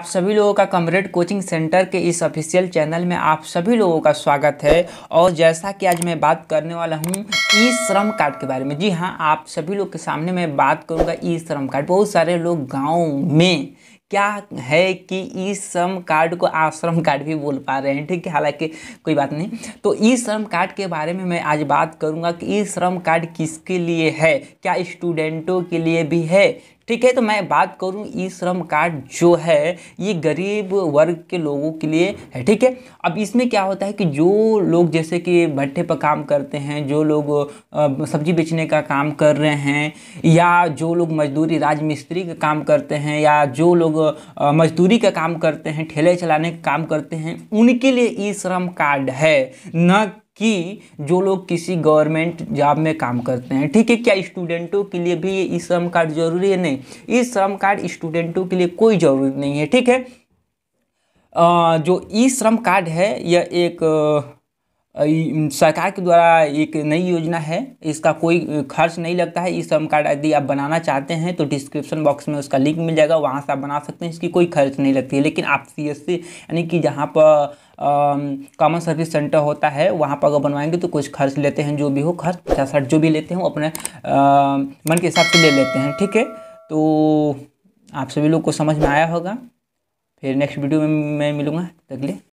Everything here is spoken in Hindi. आप सभी लोगों का कॉमरेड कोचिंग सेंटर के इस ऑफिशियल चैनल में आप सभी लोगों का स्वागत है। और जैसा कि आज मैं बात करने वाला हूं ई श्रम कार्ड के बारे में। जी हां, आप सभी लोग के सामने मैं बात करूंगा ई श्रम कार्ड। बहुत सारे लोग गांव में क्या है कि ई श्रम कार्ड को आश्रम कार्ड भी बोल पा रहे हैं, ठीक है, हालांकि कोई बात नहीं। तो ई श्रम कार्ड के बारे में मैं आज बात करूंगा कि ई श्रम कार्ड किसके लिए है, क्या स्टूडेंटों के लिए भी है, ठीक है। तो मैं बात करूं ई श्रम कार्ड जो है ये गरीब वर्ग के लोगों के लिए है, ठीक है। अब इसमें क्या होता है कि जो लोग जैसे कि भट्टे पर काम करते हैं, जो लोग सब्जी बेचने का काम कर रहे हैं, या जो लोग मजदूरी राजमिस्त्री का काम करते हैं, या जो लोग मजदूरी का काम करते हैं, ठेले चलाने का काम करते हैं, उनके लिए ई श्रम कार्ड है, न कि जो लोग किसी गवर्नमेंट जॉब में काम करते हैं, ठीक है। क्या स्टूडेंटों के लिए भी ये ई श्रम कार्ड जरूरी है? नहीं, ई श्रम कार्ड स्टूडेंटों के लिए कोई ज़रूरी नहीं है, ठीक है। जो ई श्रम कार्ड है यह एक सरकार के द्वारा एक नई योजना है, इसका कोई खर्च नहीं लगता है। ई श्रम कार्ड यदि आप बनाना चाहते हैं तो डिस्क्रिप्शन बॉक्स में उसका लिंक मिल जाएगा, वहाँ से आप बना सकते हैं, इसकी कोई खर्च नहीं लगती है। लेकिन आप CSC यानी कि जहाँ पर कॉमन सर्विस सेंटर होता है वहाँ पर अगर बनवाएंगे तो कुछ खर्च लेते हैं, जो भी हो खर्च 50-60 जो भी लेते हैं वो अपने मन के हिसाब से ले लेते हैं, ठीक है। तो आप सभी लोग को समझ में आया होगा। फिर नेक्स्ट वीडियो में मैं मिलूँगा, तब तक के लिए।